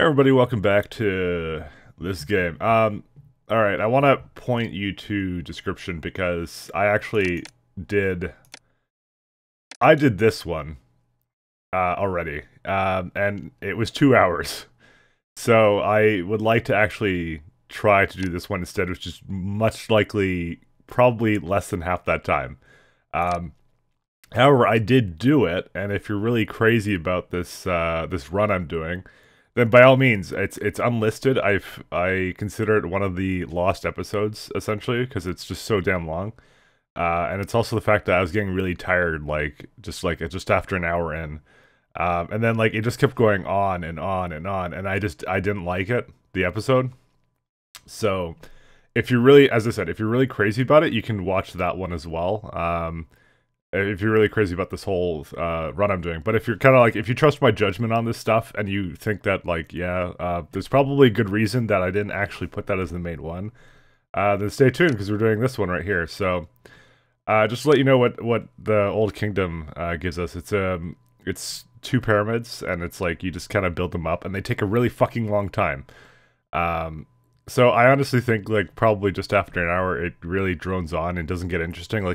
Everybody, welcome back to this game. All right, I want to point you to description because I actually did... I did this one already, and it was 2 hours. So I would like to actually try to do this one instead, which is much likely probably less than half that time. However, I did do it, and if you're really crazy about this this run I'm doing... then by all means, it's unlisted. I consider it one of the lost episodes, essentially, because it's just so damn long. And it's also the fact that I was getting really tired, just after an hour in. And then, it just kept going on and on and on, and I didn't like it, the episode. So, if you're really, as I said, if you're really crazy about it, you can watch that one as well. If you're really crazy about this whole run I'm doing. But if you're kind of if you trust my judgment on this stuff and you think that, yeah, there's probably a good reason that I didn't actually put that as the main one, then stay tuned because we're doing this one right here. So just to let you know what the Old Kingdom gives us. It's two pyramids, and it's you just kind of build them up, and they take a really fucking long time. So I honestly think, probably just after an hour, it really drones on and doesn't get interesting.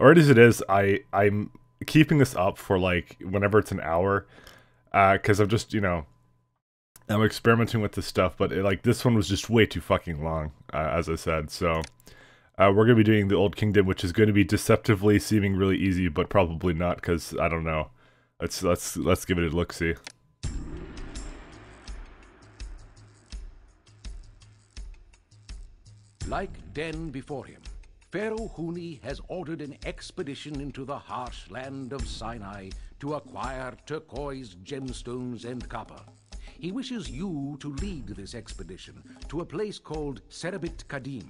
Or as it is, I'm keeping this up for, whenever it's an hour, because I'm just, I'm experimenting with this stuff, but, this one was just way too fucking long, as I said, so we're going to be doing the Old Kingdom, which is going to be deceptively seeming really easy, but probably not, because, I don't know. Let's give it a look-see. Like Den before him, Pharaoh Huni has ordered an expedition into the harsh land of Sinai to acquire turquoise, gemstones, and copper. He wishes you to lead this expedition to a place called Serabit Kadim,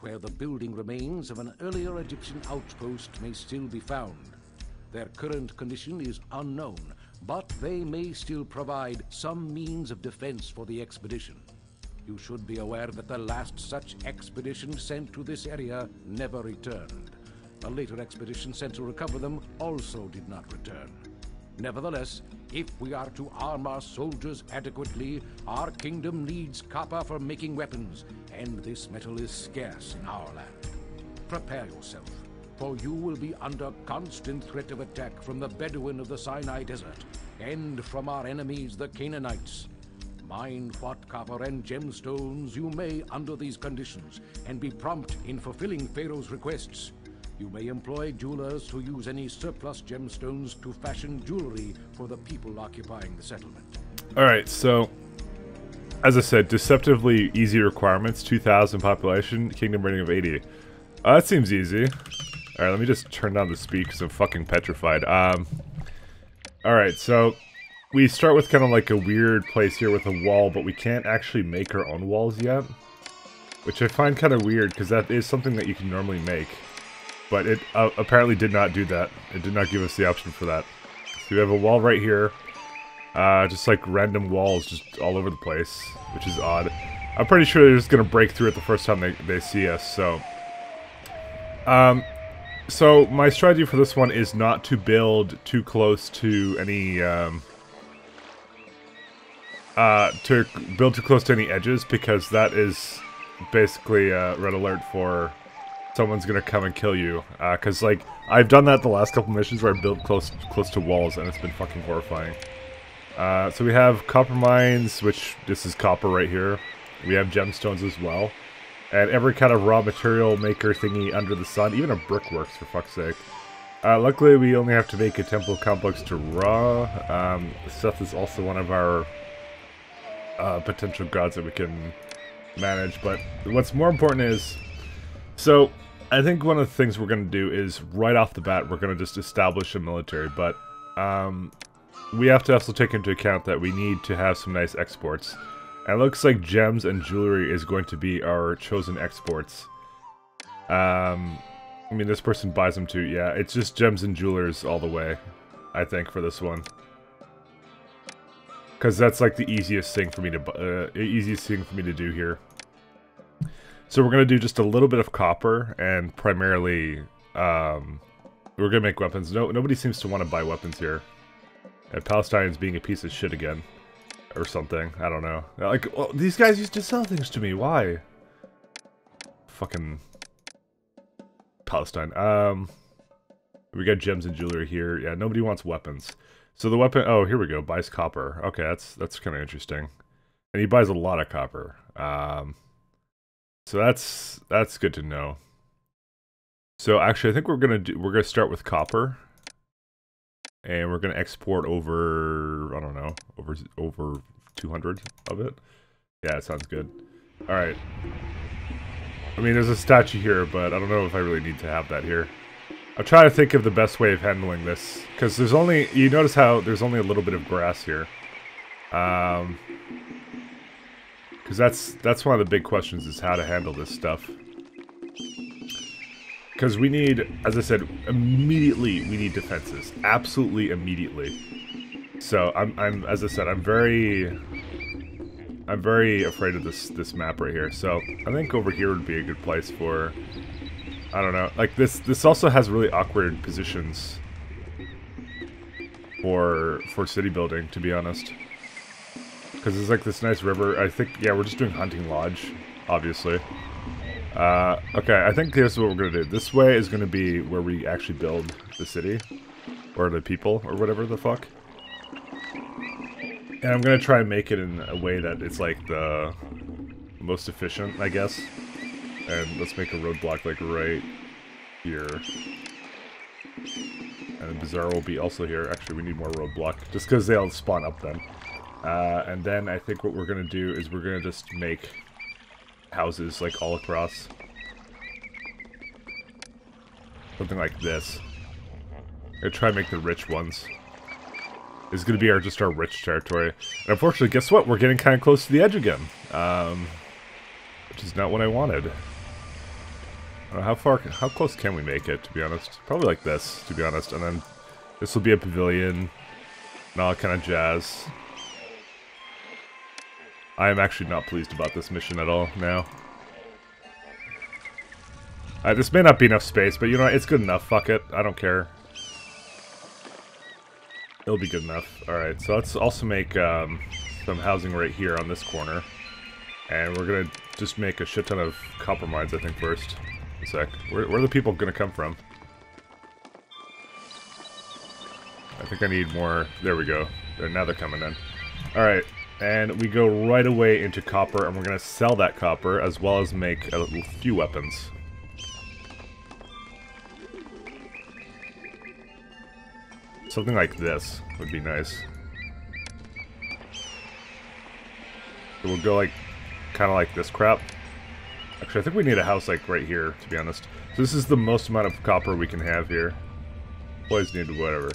where the building remains of an earlier Egyptian outpost may still be found. Their current condition is unknown, but they may still provide some means of defense for the expedition. You should be aware that the last such expedition sent to this area never returned. A later expedition sent to recover them also did not return. Nevertheless, if we are to arm our soldiers adequately, our kingdom needs copper for making weapons, and this metal is scarce in our land. Prepare yourself, for you will be under constant threat of attack from the Bedouin of the Sinai Desert, and from our enemies, the Canaanites. Mine what copper and gemstones you may under these conditions, and be prompt in fulfilling Pharaoh's requests. You may employ jewelers to use any surplus gemstones to fashion jewelry for the people occupying the settlement. Alright, so, as I said, deceptively easy requirements, 2,000 population, kingdom rating of 80. That seems easy. Alright, let me just turn down the speed because I'm fucking petrified. Alright, so... we start with kind of a weird place here with a wall, but we can't actually make our own walls yet. Which I find kind of weird, because that is something that you can normally make. But it apparently did not do that. It did not give us the option for that. So we have a wall right here. Just random walls just all over the place, which is odd. I'm pretty sure they're just going to break through it the first time they see us, so... So my strategy for this one is not to build too close to any... to build too close to any edges, because that is basically a red alert for someone's gonna come and kill you. Because I've done that the last couple missions where I built close to walls, and it's been fucking horrifying. So we have copper mines, which this is copper right here. We have gemstones as well, and every kind of raw material maker thingy under the sun, even a brickworks for fuck's sake. Luckily, we only have to make a temple complex to Ra. Seth is also one of our potential gods that we can manage, but what's more important is, so I think one of the things we're going to do is right off the bat we're going to just establish a military, but we have to also take into account that we need to have some nice exports, and it looks like gems and jewelry is going to be our chosen exports. I mean, this person buys them too. Yeah, it's just gems and jewelers all the way, I think, for this one. Because that's the easiest thing for me to do here. So we're gonna do just a little bit of copper, and primarily we're gonna make weapons. Nobody seems to want to buy weapons here. And Palestine's being a piece of shit again. or something. I don't know. Like, oh, these guys used to sell things to me. Why? Fucking Palestine. We got gems and jewelry here. Yeah, nobody wants weapons. So the weapon. Oh, here we go. Buys copper. Okay, that's kind of interesting. And he buys a lot of copper. So that's good to know. So actually, I think we're gonna start with copper, and we're gonna export over, I don't know, over 200 of it. Yeah, it sounds good. All right. I mean, there's a statue here, but I don't know if I really need to have that here. I'm trying to think of the best way of handling this, because there's only, you notice how there's only a little bit of grass here. Because that's one of the big questions, is how to handle this stuff. Because we need, as I said, immediately we need defenses. Absolutely immediately. So I'm as I said, I'm very afraid of this map right here. So I think over here would be a good place for, I don't know, like this also has really awkward positions for city building, to be honest. Because there's like this nice river. I think, yeah, we're just doing hunting lodge, obviously. Okay, I think this is what we're going to do. This way is going to be where we actually build the city. Or the people, or whatever the fuck. And I'm going to try and make it in a way that it's like the most efficient, I guess. And let's make a roadblock like right here. And the bazaar will be also here. Actually, we need more roadblock. Just because they all spawn up then. And then I think what we're going to do is we're going to just make houses, like, all across. Something like this. I'm going to try and make the rich ones. This is going to be our rich territory. And unfortunately, guess what? We're getting kind of close to the edge again. Which is not what I wanted. I don't know how close can we make it, to be honest? Probably like this, to be honest. And then this will be a pavilion and all kind of jazz. I am actually not pleased about this mission at all now. This may not be enough space, but you know what? It's good enough. Fuck it. I don't care. It'll be good enough. Alright, so let's also make some housing right here on this corner. And we're gonna just make a shit ton of copper mines, I think, first. One sec. Where are the people gonna come from? I think I need more. There we go. Now they're coming in. Alright. And we go right away into copper, and we're going to sell that copper, as well as make a few weapons. Something like this would be nice. So we'll go like, kind of like this crap. Actually, I think we need a house like right here, to be honest. So this is the most amount of copper we can have here. Always need whatever.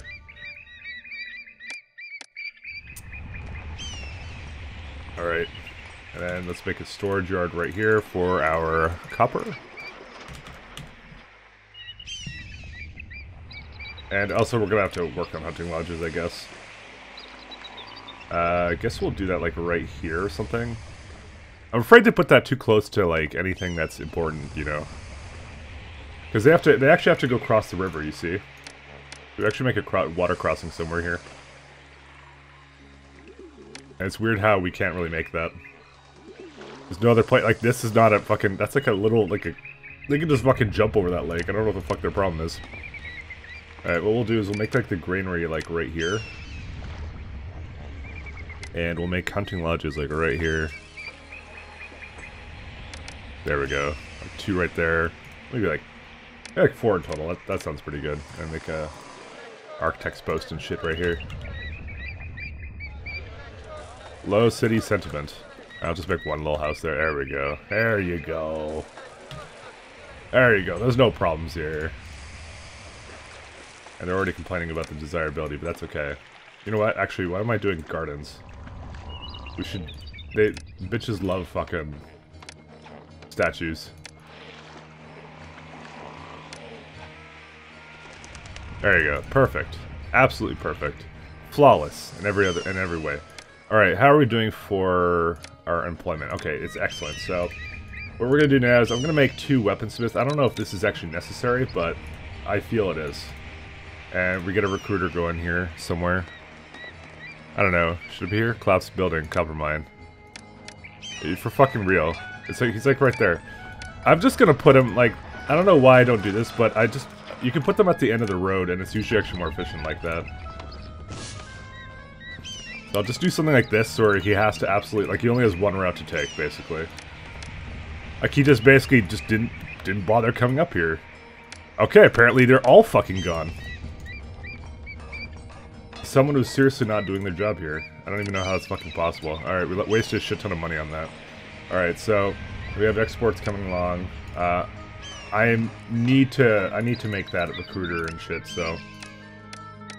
Alright, and then let's make a storage yard right here for our copper. And also we're going to have to work on hunting lodges, I guess. I guess we'll do that like right here or something. I'm afraid to put that too close to like anything that's important, you know. Because they actually have to go across the river, you see. We actually make a water crossing somewhere here. And it's weird how we can't really make that. There's no other place. Like, this is not a fucking... That's like a little... like a, they can just fucking jump over that lake. I don't know what the fuck their problem is. Alright, what we'll do is we'll make, like, the granary, like, right here. And we'll make hunting lodges, like, right here. There we go. Like, two right there. Maybe like four in total. That sounds pretty good. And make a architect's post and shit right here. Low city sentiment. I'll just make one little house there. There we go. There you go. There you go. There's no problems here. And they're already complaining about the desirability, but that's okay. You know what? Actually, why am I doing gardens? We should... They... Bitches love fucking... statues. There you go. Perfect. Absolutely perfect. Flawless in every way. Alright, how are we doing for our employment? Okay, it's excellent. So, what we're going to do now is I'm going to make two weaponsmiths. I don't know if this is actually necessary, but I feel it is. And we get a recruiter going here somewhere. I don't know. Should it be here? Collapsed building, copper mine. For fucking real. It's like, he's like right there. I'm just gonna put him, like, I don't know why I don't do this, but I just, you can put them at the end of the road and it's usually actually more efficient like that. So I'll just do something like this where he has to absolutely, like, he only has one route to take, basically. Like, he just basically just didn't bother coming up here. Okay, apparently they're all fucking gone. Someone who's seriously not doing their job here. I don't even know how it's fucking possible. Alright, we wasted a shit ton of money on that. Alright, so we have exports coming along. I need to make that a recruiter and shit, so...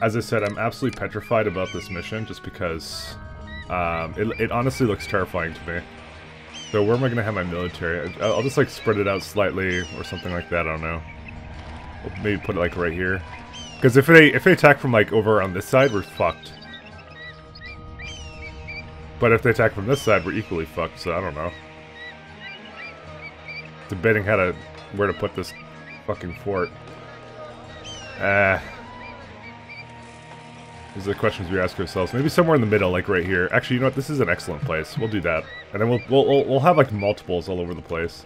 As I said, I'm absolutely petrified about this mission, just because... it honestly looks terrifying to me. So where am I gonna have my military? I'll just, like, spread it out slightly, or something like that, I don't know. We'll maybe put it, like, right here. Because if they attack from, like, over on this side, we're fucked. But if they attack from this side, we're equally fucked, so I don't know. Debating how to... where to put this fucking fort. These are the questions we ask ourselves. Maybe somewhere in the middle, like right here. Actually, you know what? This is an excellent place. We'll do that, and then we'll have like multiples all over the place.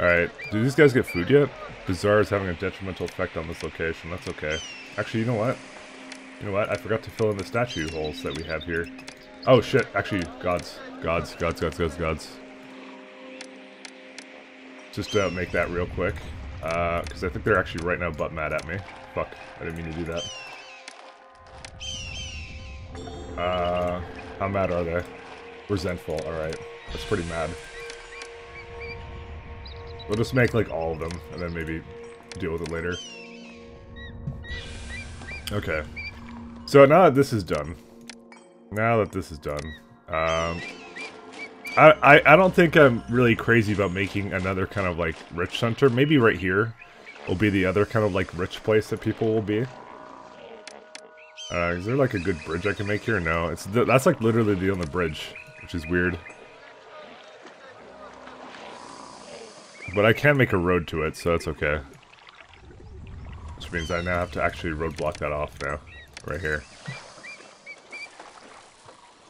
All right. Do these guys get food yet? Bazaar is having a detrimental effect on this location. That's okay. Actually, you know what? You know what? I forgot to fill in the statue holes that we have here. Oh shit! Actually, gods. Just make that real quick, because I think they're actually right now butt mad at me. Fuck, I didn't mean to do that. How mad are they? Resentful, alright. That's pretty mad. We'll just make, like, all of them, and then maybe deal with it later. Okay. So now that this is done, I don't think I'm really crazy about making another kind of, like, rich center. Maybe right here will be the other kind of, like, rich place that people will be. Is there, like, a good bridge I can make here? No. That's, like, literally the only bridge, which is weird. But I can make a road to it, so that's okay. Which means I now have to actually roadblock that off now. Right here.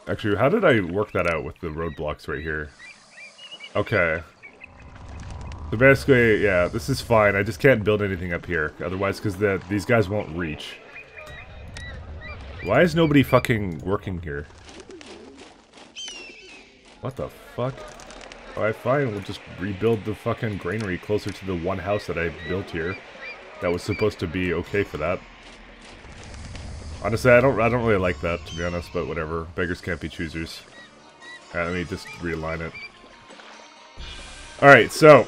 Actually, how did I work that out with the roadblocks right here? Okay. So basically, yeah, this is fine. I just can't build anything up here. Otherwise, because these guys won't reach. Why is nobody fucking working here? What the fuck? Alright, fine. We'll just rebuild the fucking granary closer to the one house that I built here. That was supposed to be okay for that. Honestly, I don't really like that, to be honest, but whatever. Beggars can't be choosers. Alright, let me just realign it. Alright, so,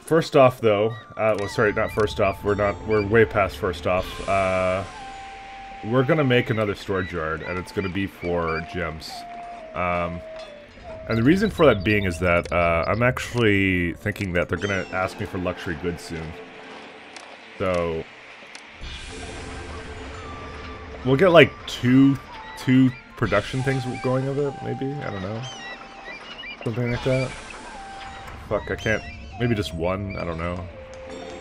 first off, though, well, sorry, not first off, we're way past first off. We're gonna make another storage yard, and it's gonna be for gems. And the reason for that being is that, I'm actually thinking that they're gonna ask me for luxury goods soon. So... we'll get like two production things going of it, maybe? I don't know. Something like that. Fuck, I can't... maybe just one, I don't know.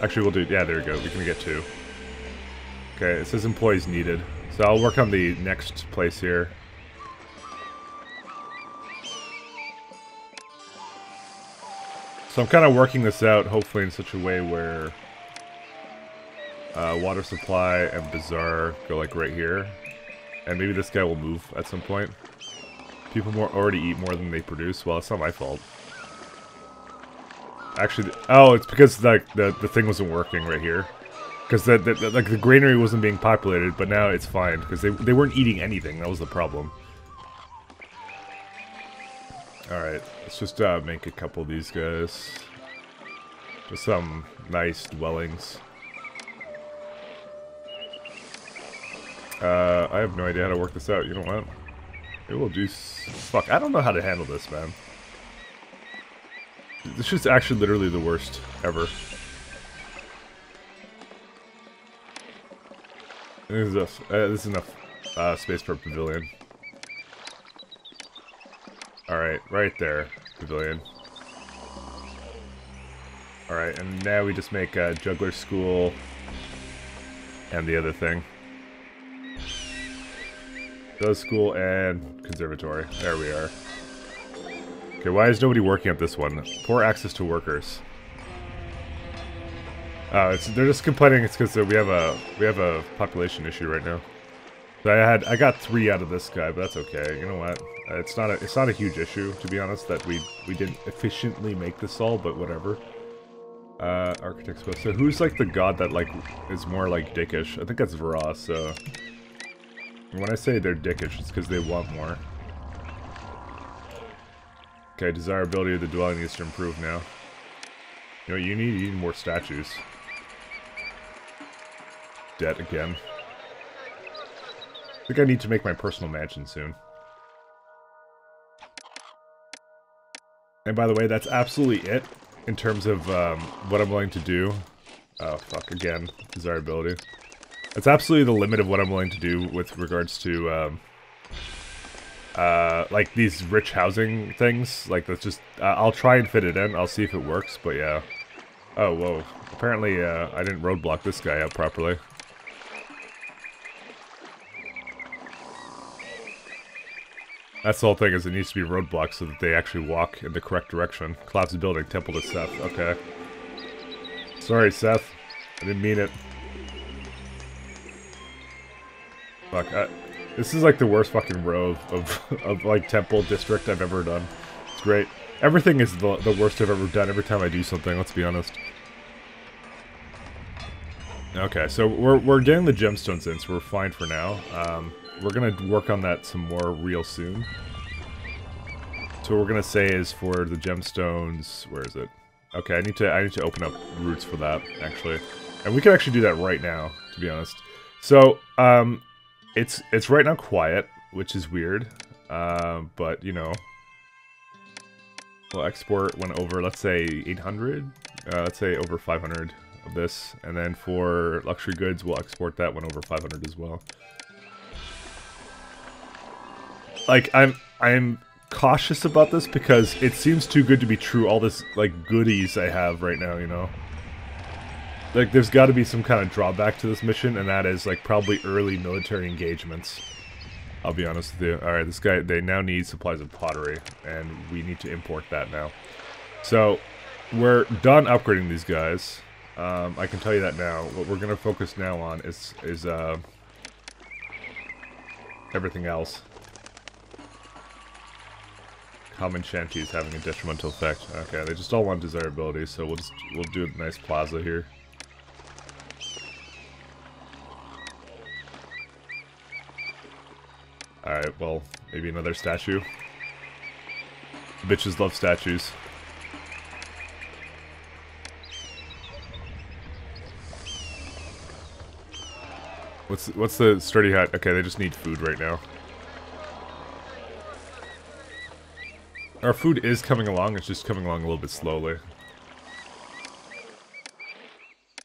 Actually, we'll do... yeah, there we go. We can get two. Okay, it says employees needed. So I'll work on the next place here. So I'm kind of working this out, hopefully in such a way where... water supply and bazaar go like right here, and maybe this guy will move at some point. People already eat more than they produce. Well, it's not my fault. Actually, oh, it's because like the thing wasn't working right here, because like the granary wasn't being populated, but now it's fine because they weren't eating anything. That was the problem. All right, let's just make a couple of these guys. Just some nice dwellings. I have no idea how to work this out. You know what? It will do. Fuck, I don't know how to handle this, man. This is actually literally the worst ever. This is enough space for a pavilion. Alright, right there. Pavilion. Alright, and now we just make a juggler school and the other thing. Those school and conservatory. There we are. Okay, why is nobody working at this one? Poor access to workers. They're just complaining it's because we have a population issue right now. So I got 3 out of this guy, but that's okay. You know what? It's not a huge issue, to be honest, that we didn't efficiently make this all, but whatever. Architect's Quest. So who's like the god that like is more like dickish? I think that's Ra. So when I say they're dickish, it's because they want more. Okay, desirability of the dwelling needs to improve now. You know what you need more statues. Debt again. I think I need to make my personal mansion soon. And by the way, that's absolutely it in terms of what I'm willing to do. Oh, fuck, again. Desirability. That's absolutely the limit of what I'm willing to do with regards to, like, these rich housing things. Like, that's just... I'll try and fit it in. I'll see if it works, but yeah. Oh, whoa. Apparently, I didn't roadblock this guy out properly. That's the whole thing, is it needs to be roadblocks so that they actually walk in the correct direction. Collapse building, temple to Seth. Okay. Sorry, Seth. I didn't mean it. Fuck. This is like the worst fucking row of like temple district I've ever done. It's great. Everything is the worst I've ever done every time I do something, let's be honest. Okay, so we're getting the gemstones in, so we're fine for now. We're going to work on that some more real soon. So what we're going to say is for the gemstones... Where is it? Okay, I need to open up routes for that, actually. And we can actually do that right now, to be honest. So, it's right now quiet, which is weird. But, you know... We'll export one over, let's say, 800? Let's say over 500 of this. And then for luxury goods, we'll export that one over 500 as well. Like, I'm cautious about this because it seems too good to be true, all this, like, goodies I have right now, you know? Like, there's got to be some kind of drawback to this mission, and that is, like, probably early military engagements. I'll be honest with you. Alright, this guy, they now need supplies of pottery, and we need to import that now. So, we're done upgrading these guys. I can tell you that now. What we're going to focus now on is everything else. Common shanty is having a detrimental effect. Okay, they just all want desirability, so we'll do a nice plaza here. Alright, well, maybe another statue. Bitches love statues. What's the sturdy hut? Okay, they just need food right now. Our food is coming along, it's just coming along a little bit slowly.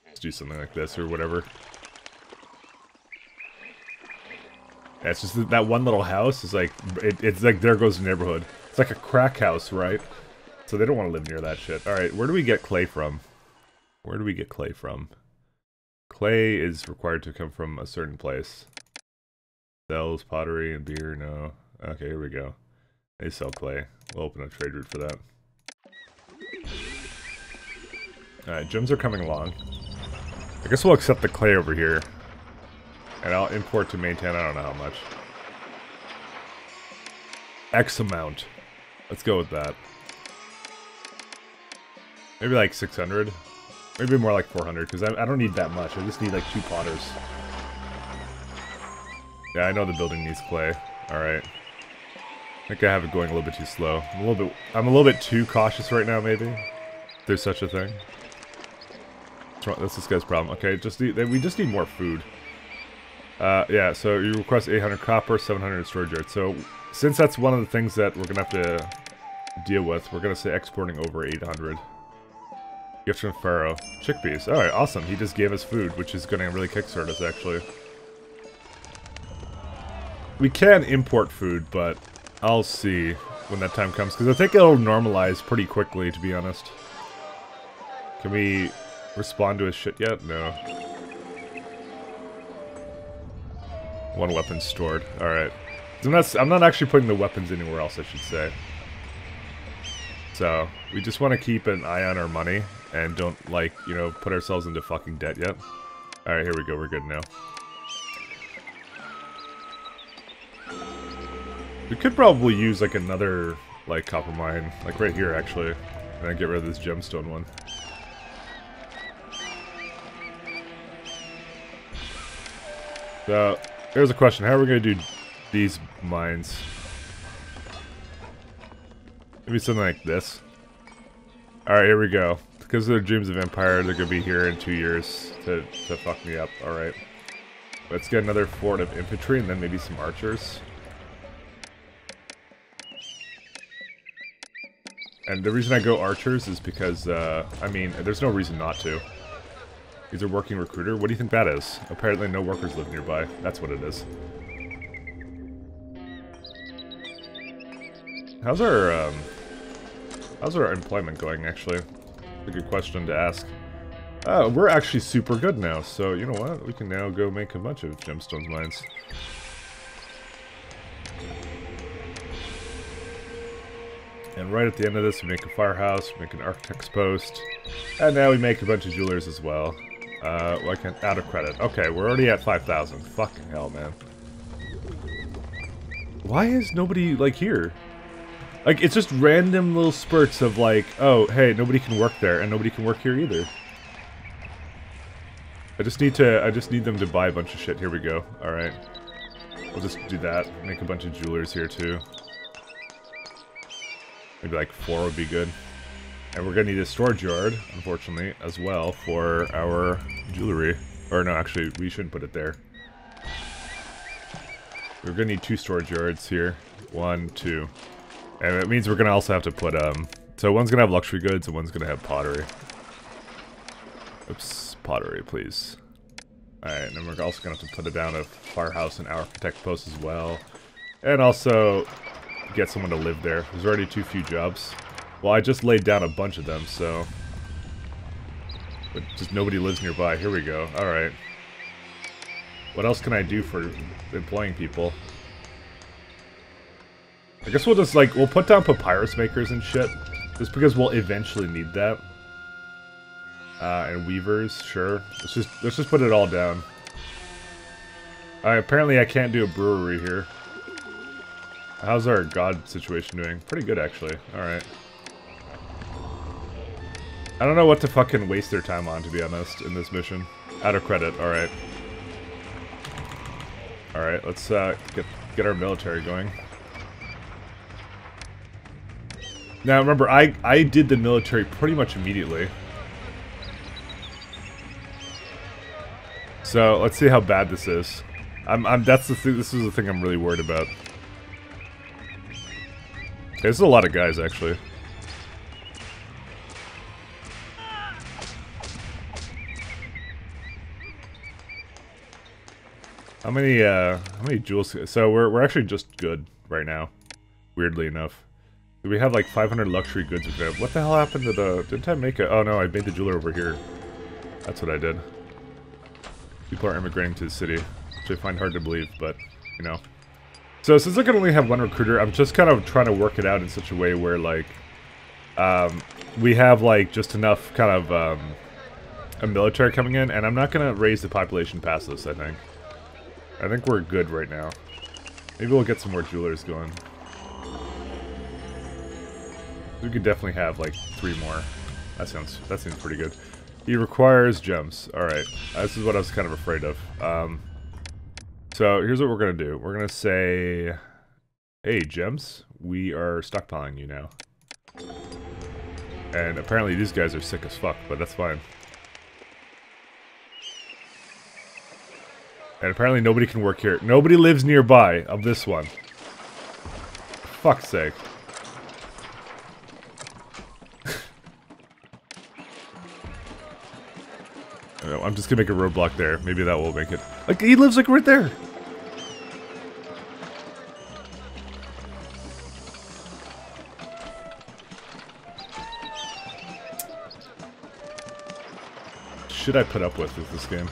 Let's do something like this, or whatever. Yeah, it's just that one little house is like, it's like there goes the neighborhood. It's like a crack house, right? So they don't want to live near that shit. Alright, where do we get clay from? Where do we get clay from? Clay is required to come from a certain place. Sells pottery and beer, no. Okay, here we go. They sell clay. We'll open a trade route for that. Alright, gems are coming along. I guess we'll accept the clay over here. And I'll import to maintain, I don't know how much. X amount. Let's go with that. Maybe like 600. Maybe more like 400, because I don't need that much. I just need like 2 potters. Yeah, I know the building needs clay. Alright. I think I have it going a little bit too slow. I'm a little bit too cautious right now, maybe. If there's such a thing. That's this guy's problem. Okay, we just need more food. Yeah, so you request 800 copper, 700 storage yard. So, since that's one of the things that we're going to have to deal with, we're going to say exporting over 800. Gift from Pharaoh. Chickpeas. Alright, awesome. He just gave us food, which is going to really kickstart us, actually. We can import food, but... I'll see when that time comes, because I think it'll normalize pretty quickly, to be honest. Can we respond to his shit yet? No. 1 weapon stored. Alright. I'm not actually putting the weapons anywhere else, I should say. So, we just want to keep an eye on our money and don't, like, you know, put ourselves into fucking debt yet. Alright, here we go, we're good now. We could probably use, like, another, like, copper mine. Like, right here, actually. And then get rid of this gemstone one. So, here's a question. How are we going to do these mines? Maybe something like this. Alright, here we go. Because of their dreams of empire, they're going to be here in 2 years to fuck me up. Alright. Let's get another fort of infantry and then maybe some archers. And the reason I go archers is because, I mean, there's no reason not to. He's a working recruiter. What do you think that is? Apparently no workers live nearby. That's what it is. How's our employment going, actually? That's a good question to ask. We're actually super good now, so you know what? We can now go make a bunch of gemstone mines. And right at the end of this, we make a firehouse, we make an architect's post, and now we make a bunch of jewelers as well. Well, I can't, out of credit. Okay, we're already at 5,000. Fucking hell, man. Why is nobody, like, here? Like, it's just random little spurts of, like, oh, hey, nobody can work there, and nobody can work here either. I just need them to buy a bunch of shit. Here we go. Alright. We'll just do that. Make a bunch of jewelers here, too. Maybe like 4 would be good. And we're gonna need a storage yard, unfortunately, as well for our jewelry. Or no, actually, we shouldn't put it there. We're gonna need 2 storage yards here. 1, 2. And it means we're gonna also have to put, so one's gonna have luxury goods and one's gonna have pottery. Oops, pottery, please. Alright, and then we're also gonna have to put it down a firehouse and architect post as well. And also get someone to live there. There's already too few jobs. Well, I just laid down a bunch of them, so... But just nobody lives nearby. Here we go. Alright. What else can I do for employing people? I guess we'll just, like, we'll put down papyrus makers and shit. Just because we'll eventually need that. And weavers, sure. Let's just put it all down. Alright, apparently I can't do a brewery here. How's our god situation doing? Pretty good, actually. Alright. I don't know what to fucking waste their time on, to be honest, in this mission. Out of credit, alright. Alright, let's get our military going. Now, remember, I did the military pretty much immediately. So, let's see how bad this is. This is the thing I'm really worried about. There's a lot of guys, actually. How many jewels? So we're actually just good right now. Weirdly enough, do we have like 500 luxury goods? What the hell happened to the? Didn't I make a? Oh no, I made the jeweler over here. That's what I did. People are immigrating to the city, which I find hard to believe, but you know. So since I can only have one recruiter, I'm just kind of trying to work it out in such a way where, like, we have, like, just enough kind of, a military coming in, and I'm not going to raise the population past this, I think. I think we're good right now. Maybe we'll get some more jewelers going. We could definitely have, like, 3 more. That seems pretty good. He requires gems. Alright, this is what I was kind of afraid of. So here's what we're going to do. We're going to say, hey, gems, we are stockpiling you now. And apparently these guys are sick as fuck, but that's fine. And apparently nobody can work here. Nobody lives nearby of this one. Fuck's sake. I'm just gonna make a roadblock there. Maybe that will make it. Like, he lives, like, right there! Should I put up with this game?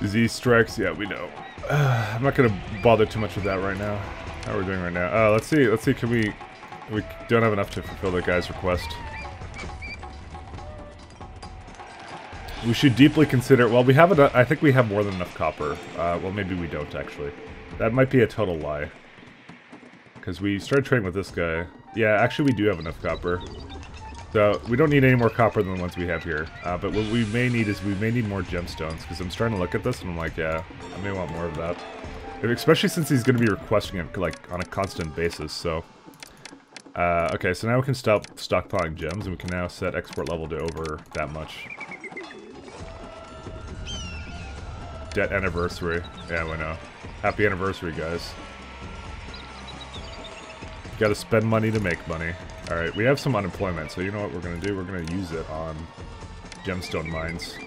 Disease strikes, yeah, we know. I'm not gonna bother too much with that right now. How we're doing right now? Let's see. Can we? We don't have enough to fulfill that guy's request. We should deeply consider. Well, we have enough. I think we have more than enough copper. Well, maybe we don't actually. That might be a total lie. Because we started trading with this guy. Yeah, actually, we do have enough copper. So we don't need any more copper than the ones we have here. But what we may need is more gemstones. Because I'm starting to look at this and I'm like, yeah, I may want more of that. Especially since he's going to be requesting it like on a constant basis. So okay, so now we can stop stockpiling gems and we can now set export level to over that much. Debt anniversary. Yeah, we know. Happy anniversary, guys. Gotta spend money to make money. Alright, we have some unemployment, so you know what we're gonna do? We're gonna use it on gemstone mines.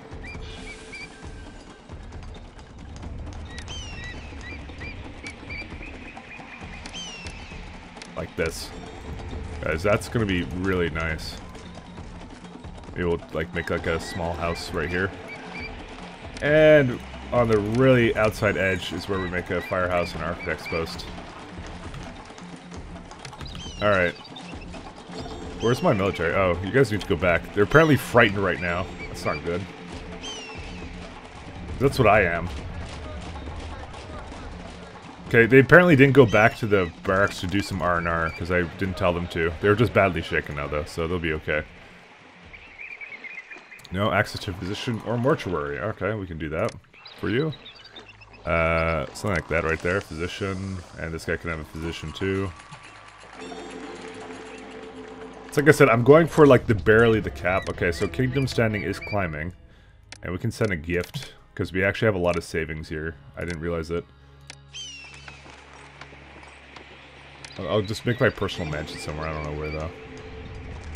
Like this. Guys, that's gonna be really nice. Maybe we'll like make like a small house right here. And on the really outside edge is where we make a firehouse and architect's post. Alright. Where's my military? Oh, you guys need to go back. They're apparently frightened right now. That's not good. That's what I am. Okay, they apparently didn't go back to the barracks to do some R&R, because I didn't tell them to. They were just badly shaken now, though, so they'll be okay. No access to physician or mortuary. Okay, we can do that for you. Something like that right there. Physician. And this guy can have a physician, too. It's like I said, I'm going for like the barely the cap. Okay, so Kingdom Standing is climbing. And we can send a gift, because we actually have a lot of savings here. I didn't realize it. I'll just make my personal mansion somewhere. I don't know where, though.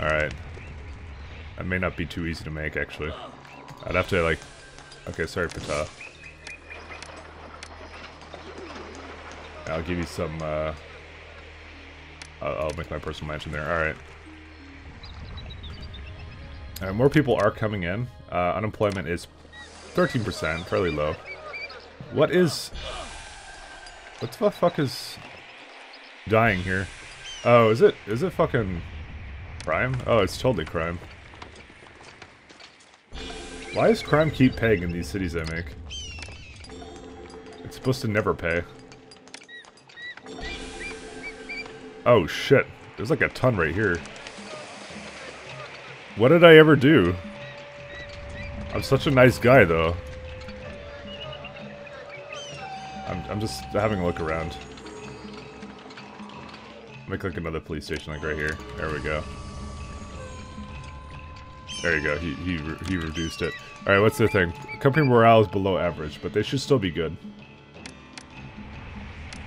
Alright. That may not be too easy to make, actually. I'd have to, like... Okay, sorry, Pata. I'll give you some, I'll make my personal mansion there. Alright. More people are coming in. Unemployment is 13%, fairly low. What is... What the fuck is dying here? Oh, is it fucking crime? Oh, it's totally crime. Why does crime keep paying in these cities I make? It's supposed to never pay. Oh shit, there's like a ton right here. What did I ever do? I'm such a nice guy, though. I'm just having a look around. Make like another police station, like right here. There we go. There you go. He reduced it. All right, what's the thing? Company morale is below average, but they should still be good.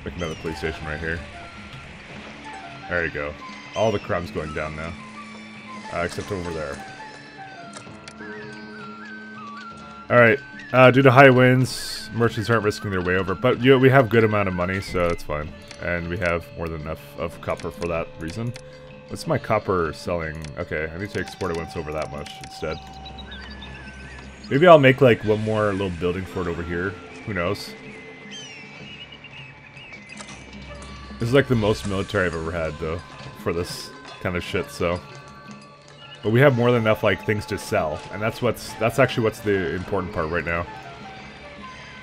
Make another police station right here. There you go. All the crime's going down now. Except over there. Alright. Due to high winds, merchants aren't risking their way over. But you know, we have good amount of money, so that's fine. And we have more than enough of copper for that reason. What's my copper selling? Okay, I need to export it once over that much instead. Maybe I'll make like one more little building for it over here. Who knows? This is like the most military I've ever had, though, for this kind of shit, so... But we have more than enough like things to sell, and that's actually what's the important part right now.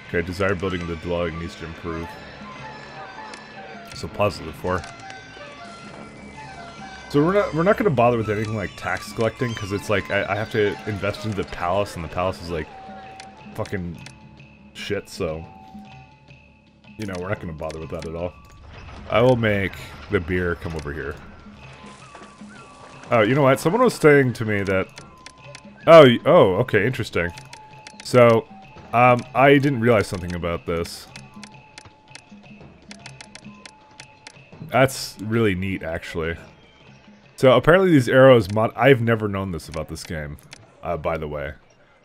Okay, desired building of the dwelling needs to improve. So positive 4. So we're not going to bother with anything like tax collecting, because it's like I have to invest into the palace, and the palace is like fucking shit. So you know we're not going to bother with that at all. I will make the beer come over here. Oh, you know what? Someone was saying to me that... Oh, okay, interesting. So, I didn't realize something about this. That's really neat, actually. So, apparently these arrows... I've never known this about this game, by the way.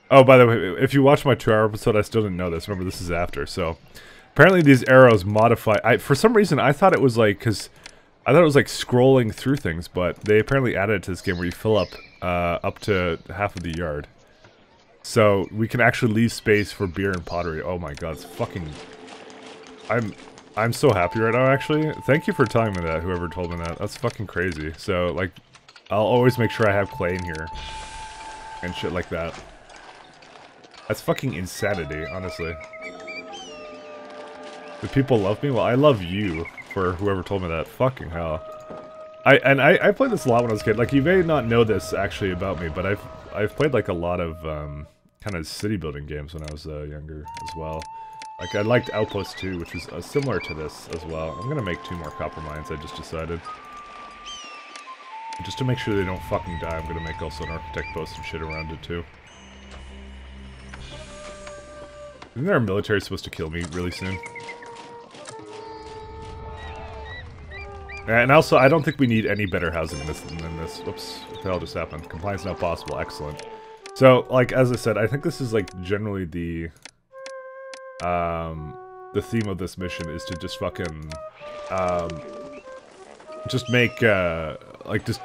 Oh, by the way, if you watch my 2-hour episode, I still didn't know this. Remember, this is after, so... Apparently these arrows modify... For some reason, I thought it was like... because. I thought it was like scrolling through things, but they apparently added it to this game where you fill up up to half of the yard. So we can actually leave space for beer and pottery. Oh my god, it's fucking... I'm so happy right now, actually. Thank you for telling me that, whoever told me that. That's fucking crazy. So, like, I'll always make sure I have clay in here. And shit like that. That's fucking insanity, honestly. Do people love me? Well, I love you for whoever told me that. Fucking hell. I played this a lot when I was a kid. Like, you may not know this, actually, about me, but I've played, like, a lot of, kind of city-building games when I was, younger as well. Like, I liked Outpost 2, which is similar to this as well. I'm gonna make 2 more copper mines, I just decided. Just to make sure they don't fucking die, I'm gonna make also an architect post and shit around it, too. Isn't our military supposed to kill me really soon? And also, I don't think we need any better housing than this. Whoops, what the hell just happened? Compliance not possible, excellent. So, like, as I said, I think this is, like, generally the theme of this mission is to just fucking, just make, like, just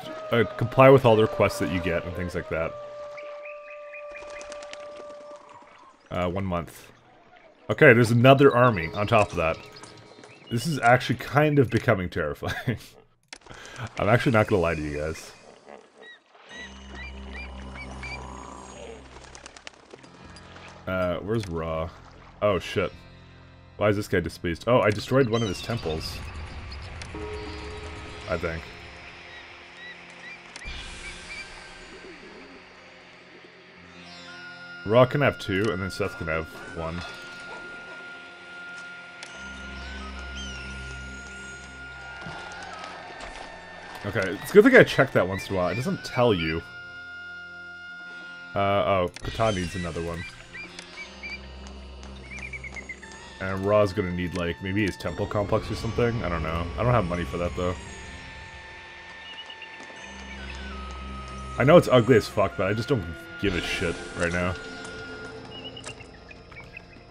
comply with all the requests that you get and things like that. 1 month. Okay, there's another army on top of that. This is actually kind of becoming terrifying. I'm actually not gonna lie to you guys. Where's Ra? Oh shit. Why is this guy displeased? Oh, I destroyed one of his temples. I think. Ra can have 2, and then Seth can have 1. Okay, it's a good thing I checked that once in a while. It doesn't tell you. Oh, Katani needs another one. And Ra's gonna need, like, maybe his temple complex or something? I don't know. I don't have money for that, though. I know it's ugly as fuck, but I just don't give a shit right now.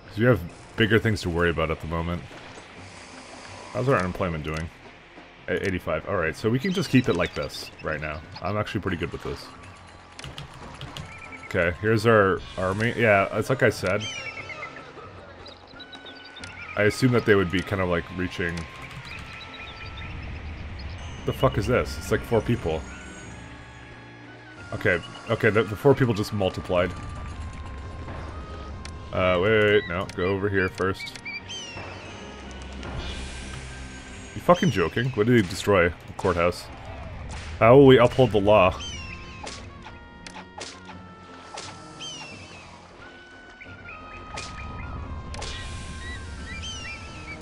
Because we have bigger things to worry about at the moment. How's our unemployment doing? 85. Alright, so we can just keep it like this right now. I'm actually pretty good with this. Okay, here's our army. Yeah, it's like I said. I assume that they would be kind of like reaching... What the fuck is this? It's like 4 people. Okay, okay, the 4 people just multiplied. Wait, no, go over here first. You fucking joking? What did he destroy? The courthouse. How will we uphold the law?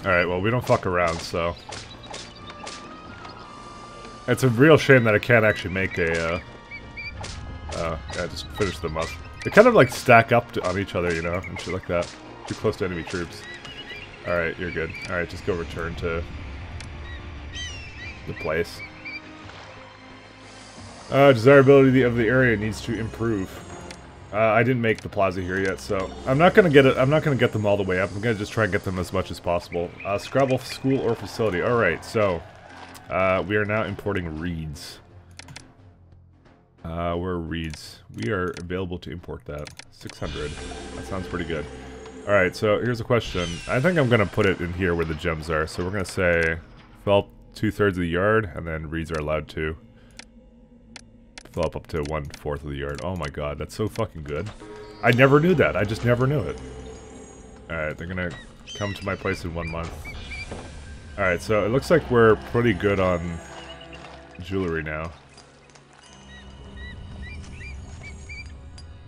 Alright, well, we don't fuck around, so... It's a real shame that I can't actually make a, yeah, just finish them up. They kind of, like, stack up on each other, you know, and shit like that. Too close to enemy troops. Alright, you're good. Alright, just go return to... the place. Desirability of the area needs to improve. I didn't make the plaza here yet, so I'm not gonna get it. I'm not gonna get them all the way up. I'm gonna just try and get them as much as possible. Scrabble school or facility. All right, so we are now importing reeds. Where are reeds? We are available to import that. 600. That sounds pretty good. All right, so here's a question. I think I'm gonna put it in here where the gems are. So we're gonna say felt 2/3 of the yard, and then reeds are allowed to fill up to 1/4 of the yard. Oh my god, that's so fucking good. I never knew that. I just never knew it. Alright, they're gonna come to my place in 1 month. Alright, so it looks like we're pretty good on jewelry now.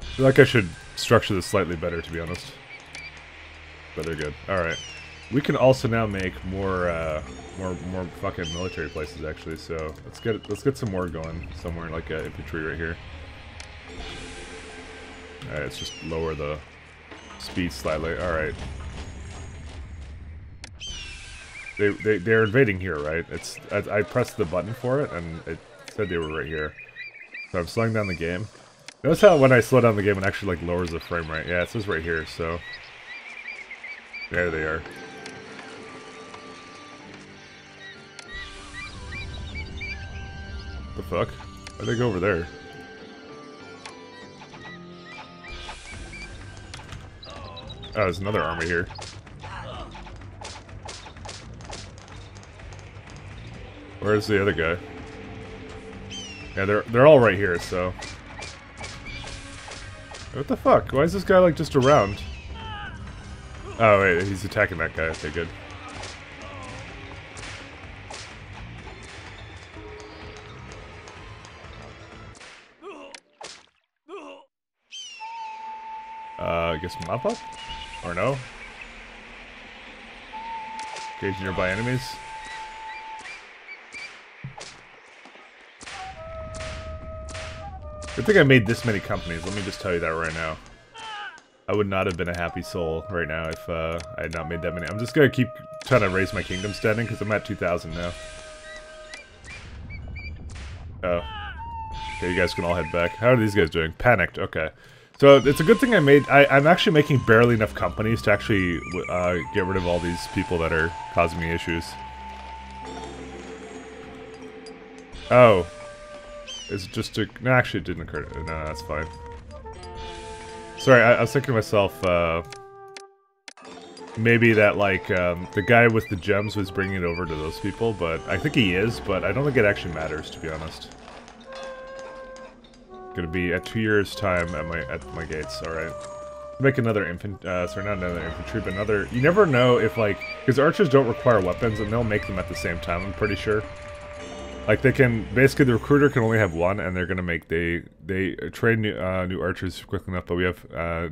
I feel like I should structure this slightly better, to be honest. But they're good. Alright. We can also now make more, more fucking military places, actually. So let's get some more going somewhere, like infantry right here. All right, let's just lower the speed slightly. All right. They're invading here, right? It's I pressed the button for it, and it said they were right here. So I'm slowing down the game. Notice how when I slow down the game, it actually like lowers the frame rate. Yeah, it says right here. So there they are. The fuck? Why'd they go over there? Oh, there's another army here. Where's the other guy? Yeah, they're all right here, so. What the fuck? Why is this guy, like, just around? Oh, wait, he's attacking that guy. Okay, good. I guess mop up? Or no? Engage nearby enemies. I think I made this many companies, let me just tell you that right now. I would not have been a happy soul right now if I had not made that many. I'm just gonna keep trying to raise my kingdom standing because I'm at 2,000 now. Oh. Okay, you guys can all head back. How are these guys doing? Panicked, okay. So it's a good thing I made... I'm actually making barely enough companies to actually get rid of all these people that are causing me issues. Oh. It's just a... No, actually, it didn't occur to... No, that's fine. Sorry, I was thinking to myself, maybe that, like, the guy with the gems was bringing it over to those people, but... I think he is, but I don't think it actually matters, to be honest. Gonna be at 2 years' time at my gates, alright. Make another sorry, not another infantry, but another... You never know if, like... Because archers don't require weapons, and they'll make them at the same time, I'm pretty sure. Like, they can, basically the recruiter can only have one, and they're gonna make, they train new archers quick enough, but we have,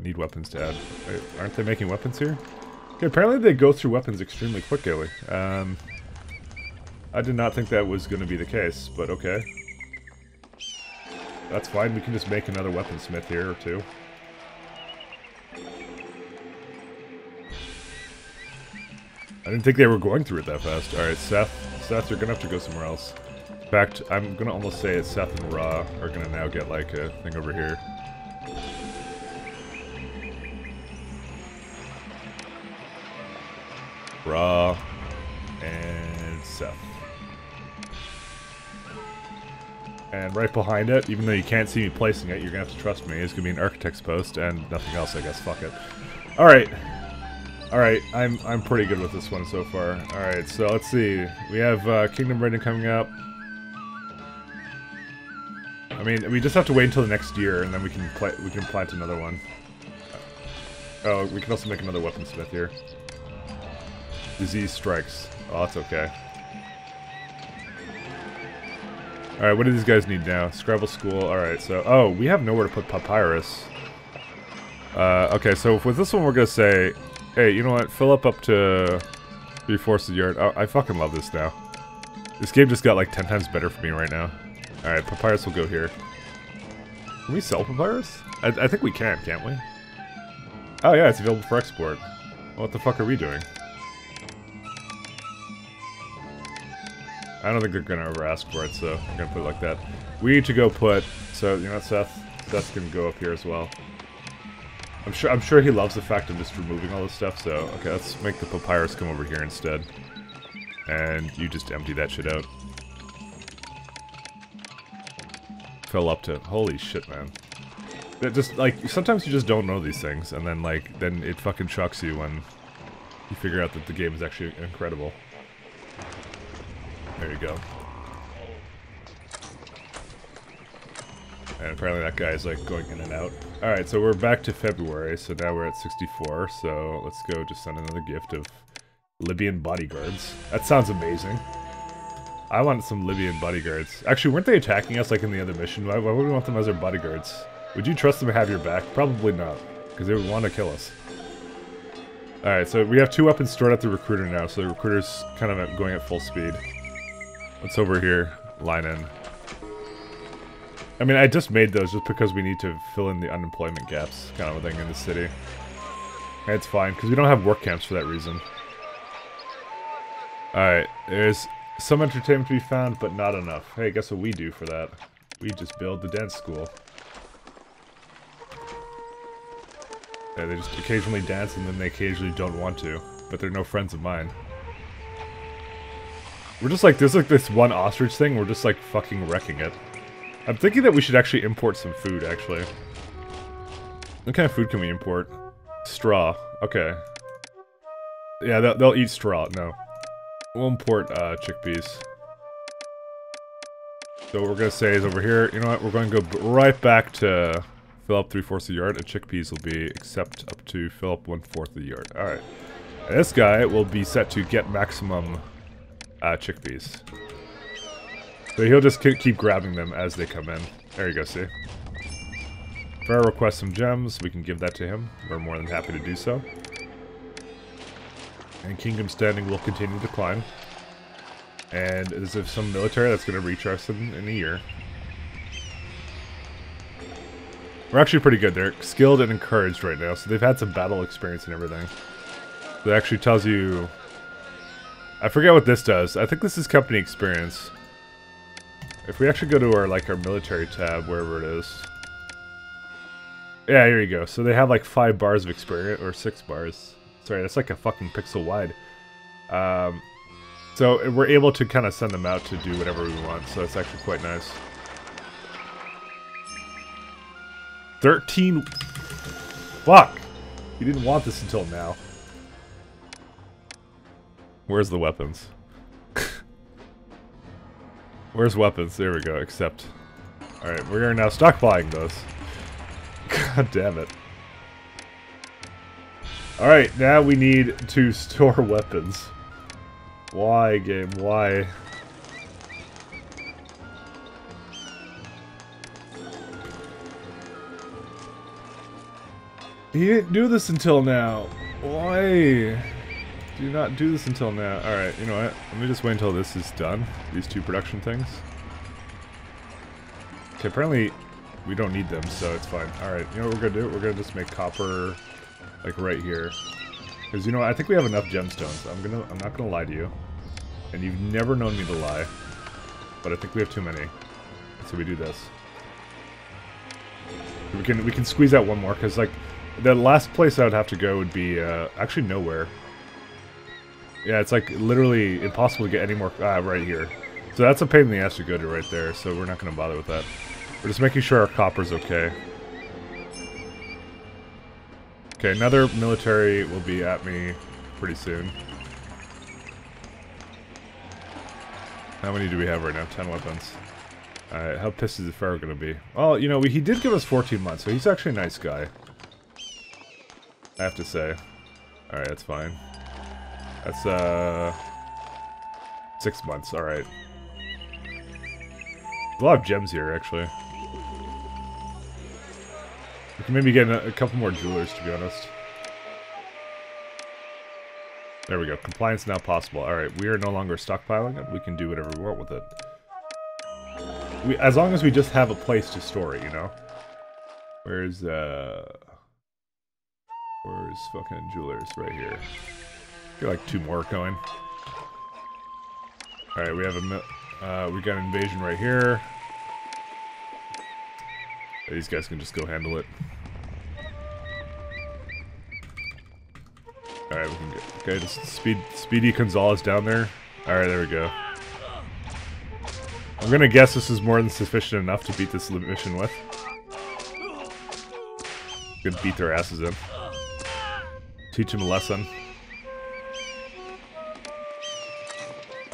need weapons to add. Wait, aren't they making weapons here? Okay, apparently they go through weapons extremely quickly. I did not think that was gonna be the case, but okay. That's fine, we can just make another weaponsmith here or two. I didn't think they were going through it that fast. Alright, Seth, you're gonna have to go somewhere else. In fact, I'm gonna almost say it's Seth and Ra are gonna now get, like, a thing over here. Ra and Seth. And right behind it, even though you can't see me placing it, you're gonna have to trust me, it's gonna be an architect's post and nothing else, I guess. Fuck it. Alright. Alright, I'm pretty good with this one so far. Alright, so let's see. We have Kingdom Raiding coming up. I mean, we just have to wait until the next year, and then we can plant another one. Oh, we can also make another weaponsmith here. Disease strikes. Oh, that's okay. Alright, what do these guys need now? Scrabble school. Alright, so... Oh, we have nowhere to put papyrus. Okay, so with this one we're gonna say... Hey, you know what? Fill up to 3/4 of the yard. Oh, I fucking love this now. This game just got like 10 times better for me right now. Alright, papyrus will go here. Can we sell papyrus? I think we can, can't we? Oh yeah, it's available for export. What the fuck are we doing? I don't think they're gonna ever ask for it, so I'm gonna put it like that. We need to go put... So, you know what, Seth can go up here as well. I'm sure he loves the fact of just removing all this stuff, so... Okay, let's make the papyrus come over here instead. And you just empty that shit out. Fill up to... Holy shit, man. That just, like, sometimes you just don't know these things, and then, like, then it fucking shocks you when you figure out that the game is actually incredible. There you go. And apparently that guy is, like, going in and out. Alright, so we're back to February, so now we're at 64, so let's go just send another gift of Libyan bodyguards. That sounds amazing. I want some Libyan bodyguards. Actually, weren't they attacking us, like, in the other mission? Why would we want them as our bodyguards? Would you trust them to have your back? Probably not, because they would want to kill us. Alright, so we have 2 weapons stored at the recruiter now, so the recruiter's kind of going at full speed. What's over here? Line in. I mean, I just made those just because we need to fill in the unemployment gaps, kind of a thing, in the city. And it's fine, because we don't have work camps for that reason. Alright, there's some entertainment to be found, but not enough. Hey, guess what we do for that? We just build the dance school. Yeah, they just occasionally dance, and then they occasionally don't want to. But they're no friends of mine. We're just like, there's like this one ostrich thing, we're just like fucking wrecking it. I'm thinking that we should actually import some food, actually. What kind of food can we import? Straw. Okay. Yeah, they'll eat straw, no. We'll import chickpeas. So what we're gonna say is over here, you know what, we're gonna go right back to fill up 3/4 of the yard, and chickpeas will be except up to fill up 1/4 of the yard. Alright. This guy will be set to get maximum chickpeas. So he'll just keep grabbing them as they come in. There you go, see? If I request some gems, we can give that to him. We're more than happy to do so. And Kingdom Standing will continue to climb. And as if some military that's going to reach us in a year. We're actually pretty good. They're skilled and encouraged right now, so they've had some battle experience and everything. It actually tells you... I forget what this does. I think this is company experience. If we actually go to our, like, our military tab, wherever it is. Yeah, here you go. So they have like 5 bars of experience, or 6 bars. Sorry, that's like a fucking pixel wide. So we're able to kind of send them out to do whatever we want, so it's actually quite nice. 13... Fuck! You didn't want this until now. Where's the weapons? Where's weapons? There we go, except... Alright, we are now stockpiling those. God damn it. Alright, now we need to store weapons. Why, game? Why? You didn't do this until now. Why? Do not do this until now. Alright, you know what? Let me just wait until this is done. These 2 production things. Okay, apparently we don't need them, so it's fine. Alright, you know what we're gonna do? We're gonna just make copper, like, right here. Because, you know what? I think we have enough gemstones. I'm not gonna lie to you. And you've never known me to lie. But I think we have too many. So we do this. We can squeeze out one more, because, like, the last place I would have to go would be, actually nowhere. Yeah, it's like literally impossible to get any more right here. So that's a pain in the ass to go to right there, so we're not going to bother with that. We're just making sure our copper's okay. Okay, another military will be at me pretty soon. How many do we have right now? 10 weapons. Alright, how pissed is the Pharaoh going to be? Well, you know, he did give us 14 months, so he's actually a nice guy. I have to say. Alright, that's fine. That's, 6 months, alright. There's a lot of gems here, actually. We can maybe get a couple more jewelers, to be honest. There we go. Compliance now possible. Alright, we are no longer stockpiling it. We can do whatever we want with it. As long as we just have a place to store it, you know? Where's fucking jewelers? Right here. I feel like 2 more going. Alright, we have we got an invasion right here. These guys can just go handle it. Alright, we can get... Okay, just Speedy Gonzalez down there. Alright, there we go. I'm gonna guess this is more than sufficient enough to beat this mission with. Gonna beat their asses in. Teach them a lesson.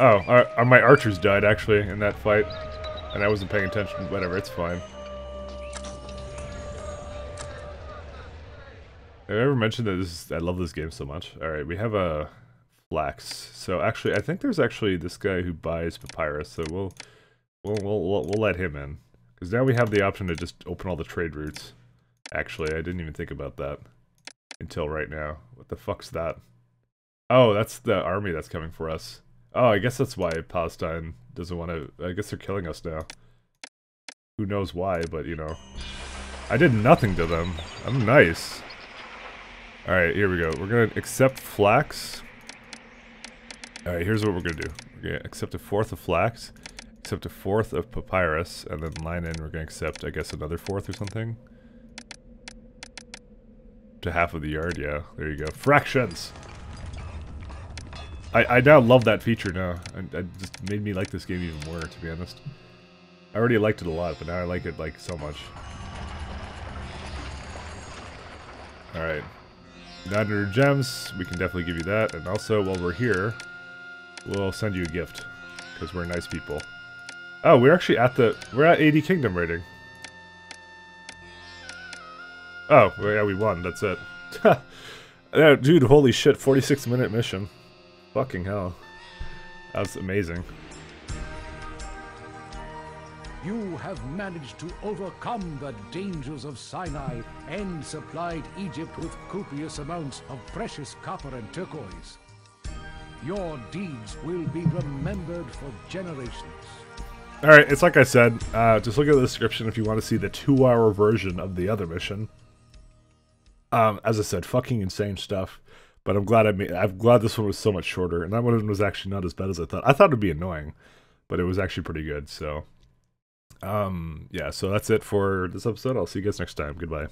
Oh, my archers died, actually, in that fight. And I wasn't paying attention. Whatever, it's fine. Have I ever mentioned that I love this game so much? Alright, we have a... flax. So, actually, I think there's actually this guy who buys papyrus, so we'll let him in. Because now we have the option to just open all the trade routes. Actually, I didn't even think about that. Until right now. What the fuck's that? Oh, that's the army that's coming for us. Oh, I guess that's why Palestine doesn't want to... I guess they're killing us now. Who knows why, but, you know. I did nothing to them. I'm nice. Alright, here we go. We're gonna accept flax. Alright, here's what we're gonna do. We're gonna accept a 1/4 of flax, accept a 1/4 of papyrus, and then line in we're gonna accept, I guess, another 1/4 or something. To half of the yard, yeah. There you go. Fractions! I now love that feature now. It just made me like this game even more, to be honest. I already liked it a lot, but now I like it, like, so much. Alright. 900 gems, we can definitely give you that. And also, while we're here, we'll send you a gift, because we're nice people. Oh, we're actually at the... we're at 80 Kingdom rating. Oh, yeah, we won. That's it. No, dude, holy shit, 46-minute mission. Fucking hell. That's amazing. You have managed to overcome the dangers of Sinai and supplied Egypt with copious amounts of precious copper and turquoise. Your deeds will be remembered for generations. Alright, it's like I said, just look at the description if you want to see the 2-hour version of the other mission. As I said, fucking insane stuff. But I'm glad I'm glad this one was so much shorter, and that one was actually not as bad as I thought. I thought it would be annoying, but it was actually pretty good, so... yeah, so that's it for this episode. I'll see you guys next time. Goodbye.